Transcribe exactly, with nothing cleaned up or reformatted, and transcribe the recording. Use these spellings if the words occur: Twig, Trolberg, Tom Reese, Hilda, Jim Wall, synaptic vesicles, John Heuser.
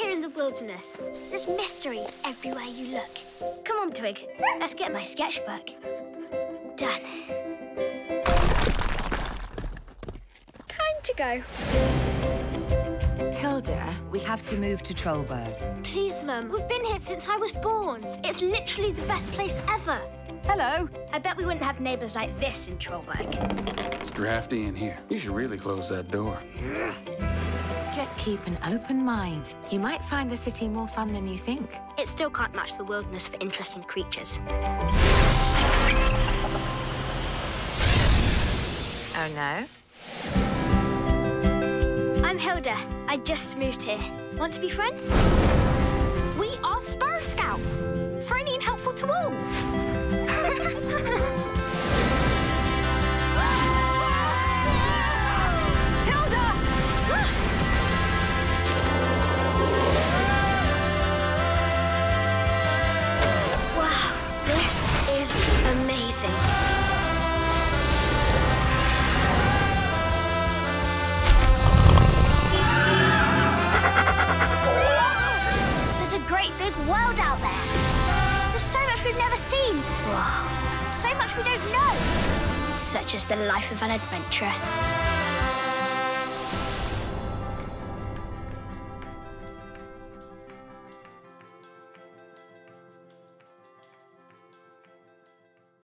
here in the wilderness. There's mystery everywhere you look. Come on, Twig. Let's get my sketchbook. Done. Time to go. Hilda, we have to move to Trolberg. Please, Mum. We've been here since I was born. It's literally the best place ever. Hello. I bet we wouldn't have neighbours like this in Trolberg. It's drafty in here. You should really close that door. Just keep an open mind. You might find the city more fun than you think. It still can't match the wilderness for interesting creatures. Oh, no? I'm Hilda. I just moved here. Want to be friends? We are Spur Scouts. Friendly and helpful to all. There's a great big world out there. There's so much we've never seen. Whoa. So much we don't know. Such is the life of an adventurer.